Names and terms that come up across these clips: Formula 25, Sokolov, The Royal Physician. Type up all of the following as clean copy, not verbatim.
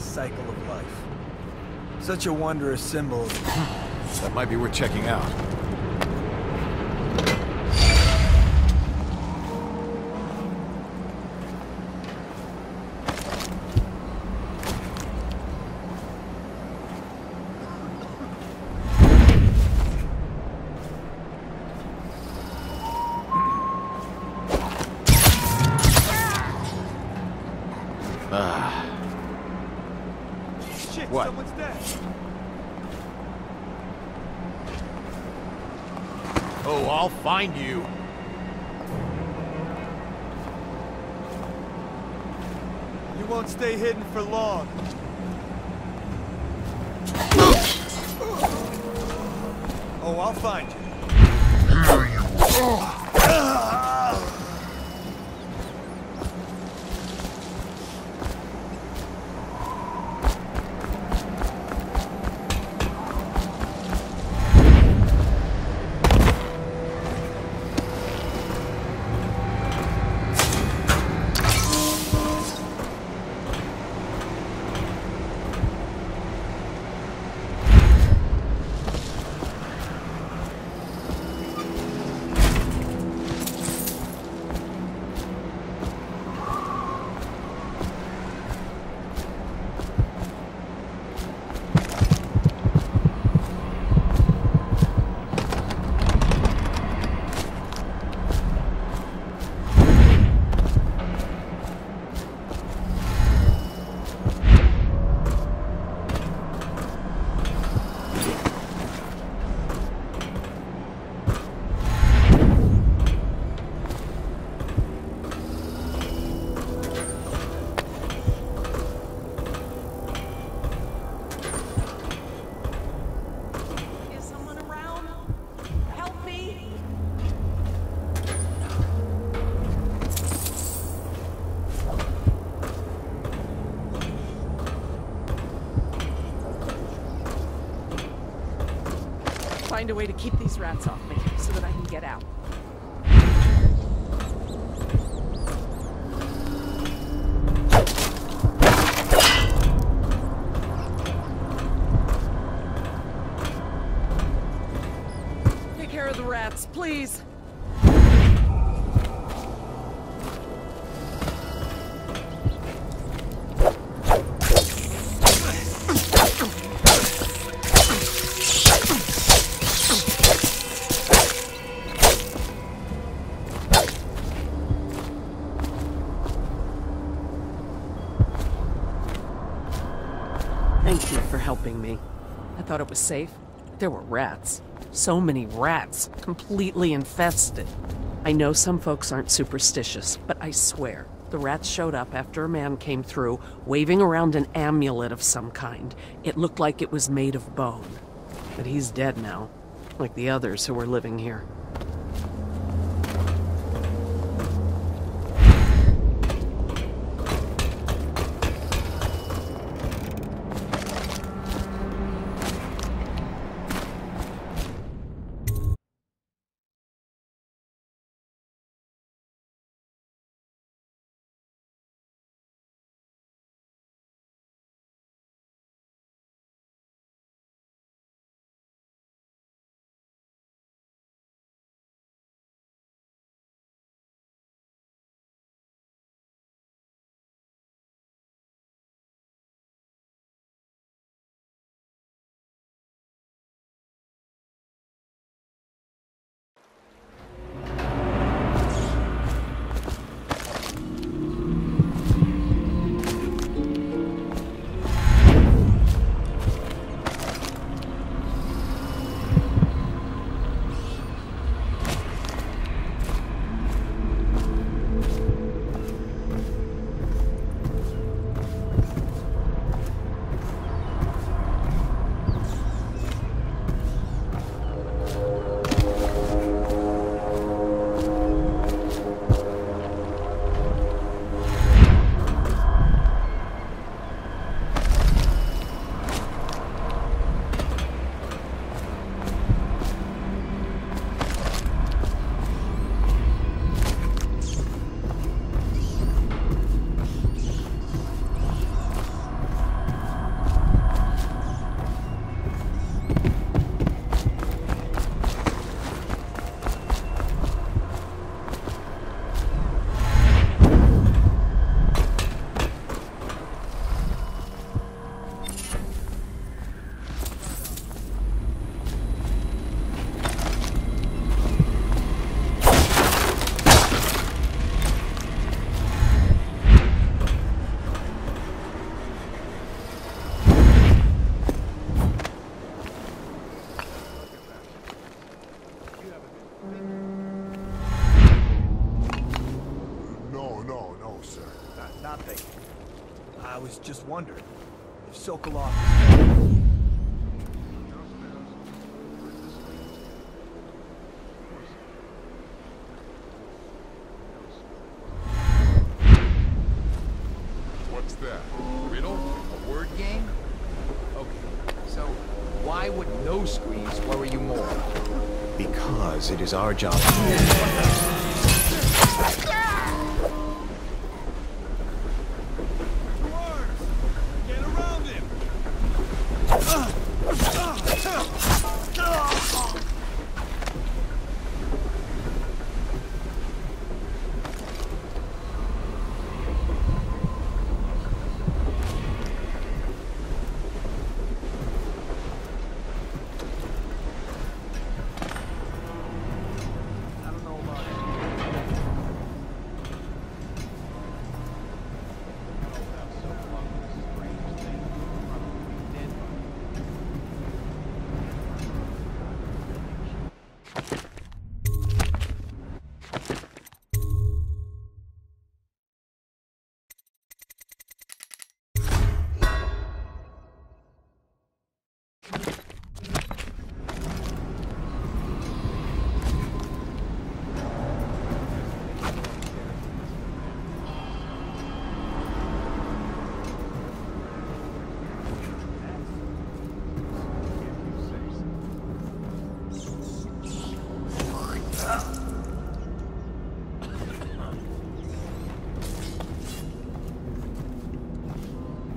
Cycle of life. Such a wondrous symbol. That might be worth checking out. What? Someone's dead. Oh, I'll find you. You won't stay hidden for long. Oh, I'll find you. Here you are. Find a way to keep these rats off me so that I can get out. Take care of the rats, please. Thank you for helping me. I thought it was safe. There were rats. So many rats. Completely infested. I know some folks aren't superstitious, but I swear, the rats showed up after a man came through, waving around an amulet of some kind. It looked like it was made of bone. But he's dead now, like the others who were living here. I was just wondering if Sokolov... What's that? Riddle? A word game? Okay, so why would no screams worry you more? Because it is our job to...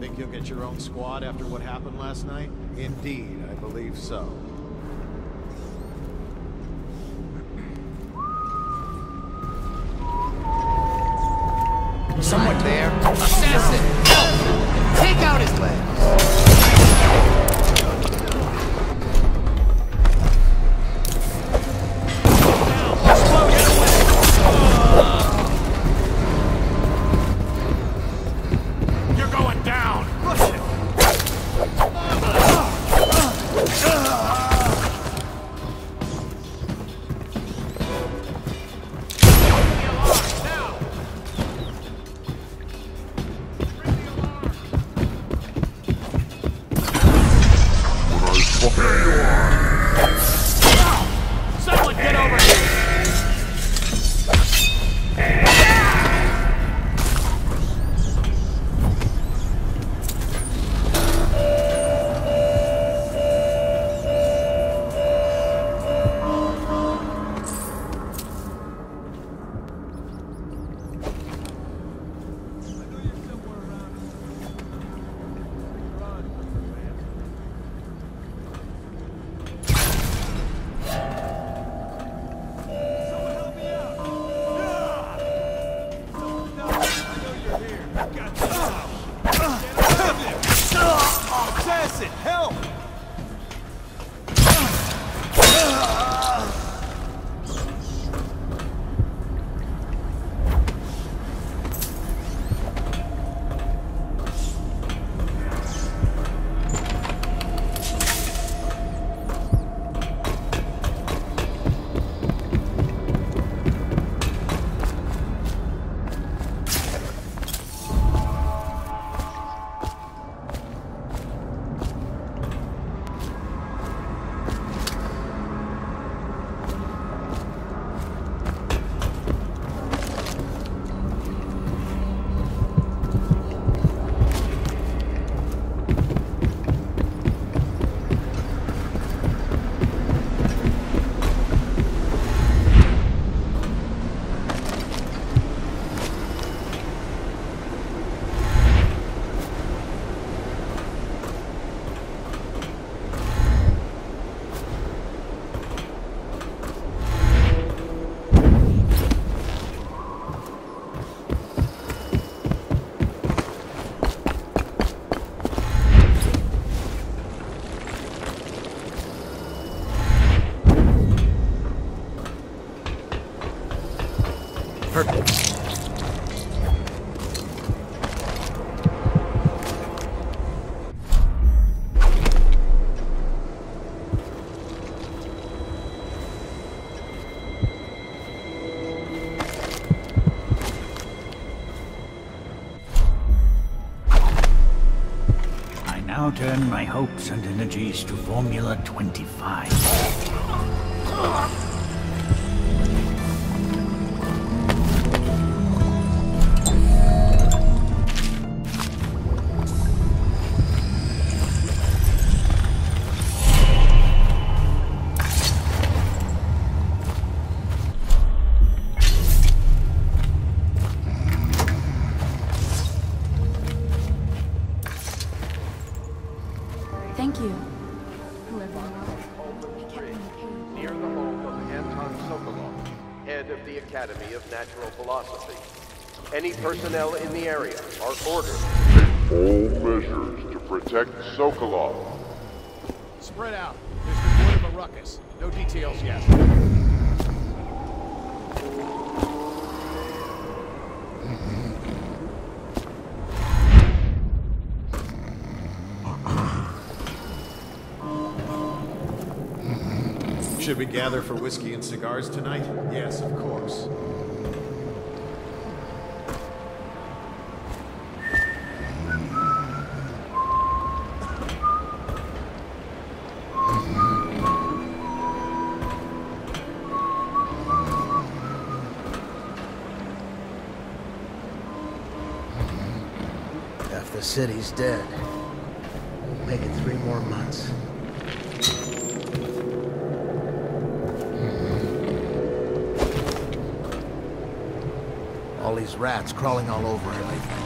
Think you'll get your own squad after what happened last night? Indeed, I believe so. Someone there! Assassin! Help! Take out his legs! now turn my hopes and energies to Formula 25. Thank you, whoever you are. Near the home of Anton Sokolov, head of the Academy of Natural Philosophy. Any personnel in the area are ordered. Take all measures to protect Sokolov. Spread out. There's report of a ruckus. No details yet. Should we gather for whiskey and cigars tonight? Yes, of course. If the city's dead, we'll make it 3 more months. All these rats crawling all over everything.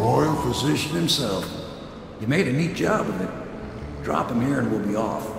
Royal physician himself. You made a neat job of it. Drop him here and we'll be off.